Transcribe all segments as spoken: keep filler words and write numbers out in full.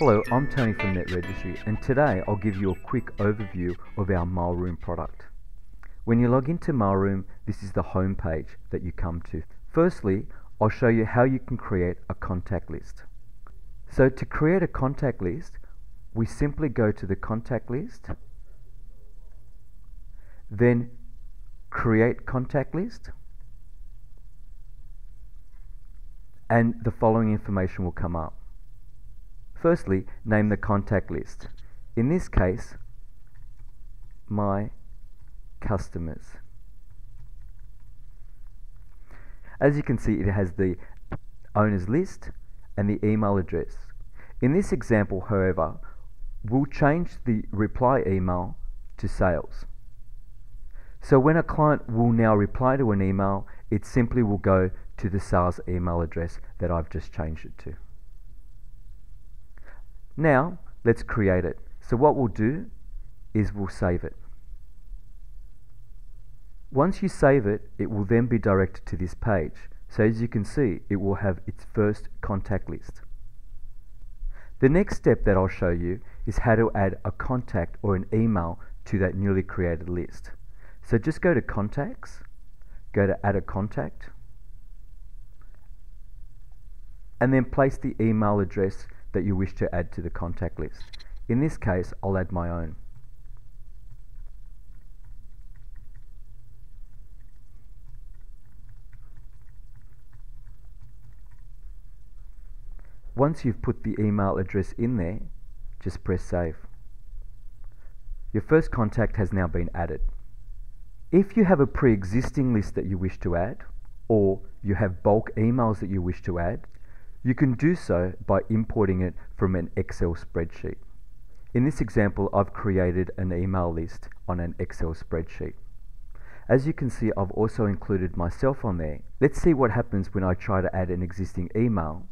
Hello, I'm Tony from Netregistry, and today I'll give you a quick overview of our Mailroom product. When you log into Mailroom, this is the home page that you come to. Firstly, I'll show you how you can create a contact list. So to create a contact list, we simply go to the contact list, then create contact list, and the following information will come up. Firstly, name the contact list. In this case, my customers. As you can see, it has the owner's list and the email address. In this example, however, we'll change the reply email to sales. So when a client will now reply to an email, it simply will go to the sales email address that I've just changed it to. Now, let's create it. So what we'll do is we'll save it. Once you save it, it will then be directed to this page. So as you can see, it will have its first contact list. The next step that I'll show you is how to add a contact or an email to that newly created list. So just go to Contacts, go to Add a Contact, and then place the email address that you wish to add to the contact list. In this case, I'll add my own. Once you've put the email address in there, just press save. Your first contact has now been added. If you have a pre-existing list that you wish to add, or you have bulk emails that you wish to add, you can do so by importing it from an Excel spreadsheet. In this example, I've created an email list on an Excel spreadsheet. As you can see, I've also included myself on there. Let's see what happens when I try to add an existing email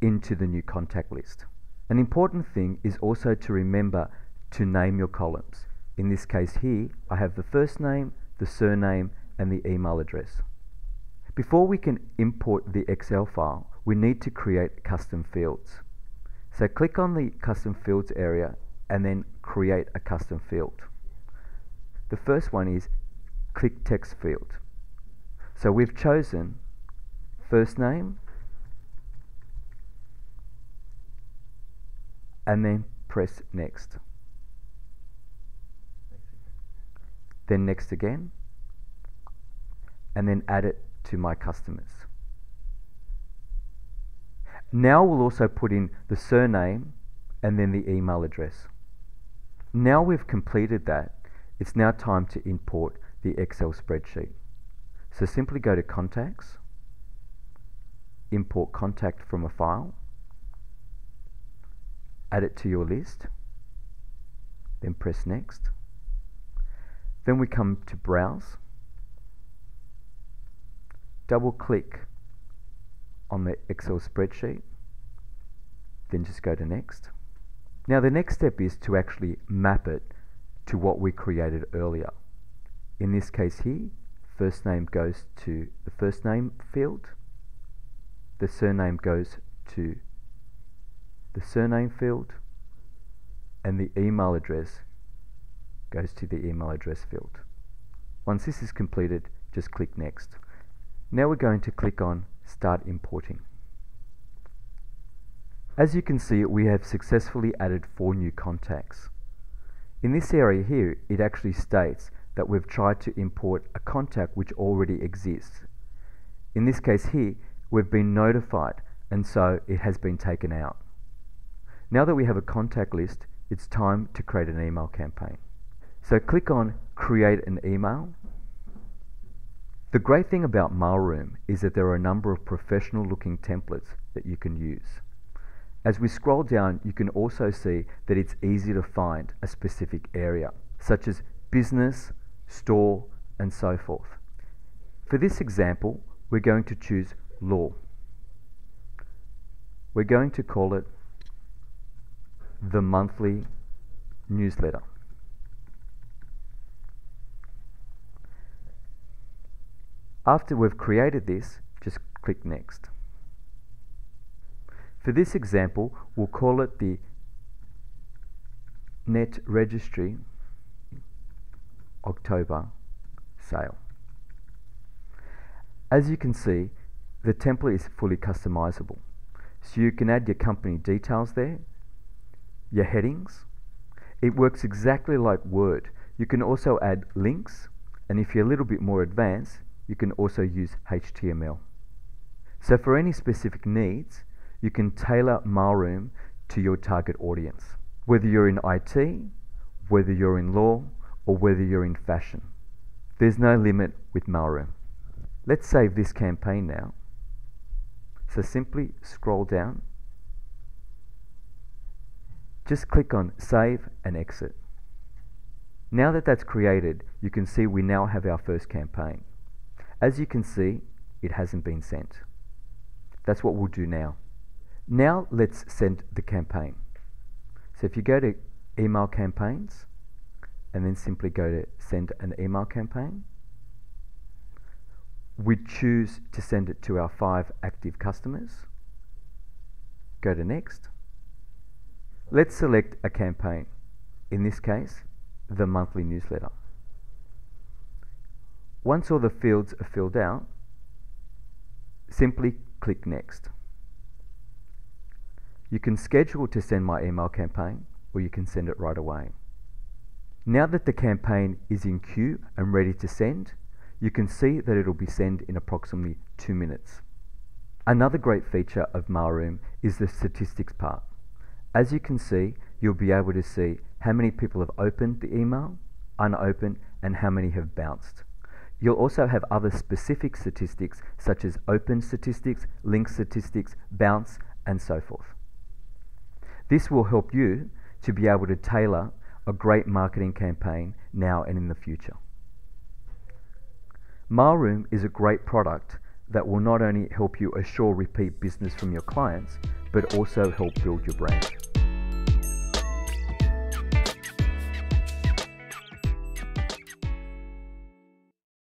into the new contact list. An important thing is also to remember to name your columns. In this case here, I have the first name, the surname, and the email address. Before we can import the Excel file, we need to create custom fields. So click on the custom fields area and then create a custom field. The first one is click text field. So we've chosen first name and then press next. Then next again, and then add it to my customers. Now we'll also put in the surname and then the email address. Now we've completed that, it's now time to import the Excel spreadsheet. So simply go to Contacts, import contact from a file, add it to your list, then press next. Then we come to Browse, double click on the Excel spreadsheet, then just go to next. Now the next step is to actually map it to what we created earlier. In this case here, first name goes to the first name field, the surname goes to the surname field, and the email address goes to the email address field. Once this is completed, just click next. Now we're going to click on Start Importing. As you can see, we have successfully added four new contacts. In this area here, it actually states that we've tried to import a contact which already exists. In this case here, we've been notified, and so it has been taken out. Now that we have a contact list, it's time to create an email campaign. So click on Create an Email. The great thing about Mailroom is that there are a number of professional looking templates that you can use. As we scroll down, you can also see that it's easy to find a specific area, such as business, store, and so forth. For this example, we're going to choose law. We're going to call it the monthly newsletter. After we've created this, just click next. For this example, we'll call it the Netregistry October sale. As you can see, the template is fully customizable. So you can add your company details there, your headings. It works exactly like Word. You can also add links, and if you're a little bit more advanced, you can also use H T M L. So for any specific needs, you can tailor Mailroom to your target audience, whether you're in I T, whether you're in law, or whether you're in fashion. There's no limit with Mailroom. Let's save this campaign now. So simply scroll down, just click on Save and Exit. Now that that's created, you can see we now have our first campaign. As you can see, it hasn't been sent. That's what we'll do now. Now let's send the campaign. So if you go to Email Campaigns, and then simply go to Send an Email Campaign, we choose to send it to our five active customers. Go to Next. Let's select a campaign, in this case the monthly newsletter. Once all the fields are filled out, simply click Next. You can schedule to send my email campaign, or you can send it right away. Now that the campaign is in queue and ready to send, you can see that it'll be sent in approximately two minutes. Another great feature of Mailroom is the statistics part. As you can see, you'll be able to see how many people have opened the email, unopened, and how many have bounced. You'll also have other specific statistics such as open statistics, link statistics, bounce, and so forth. This will help you to be able to tailor a great marketing campaign now and in the future. Mailroom is a great product that will not only help you assure repeat business from your clients, but also help build your brand.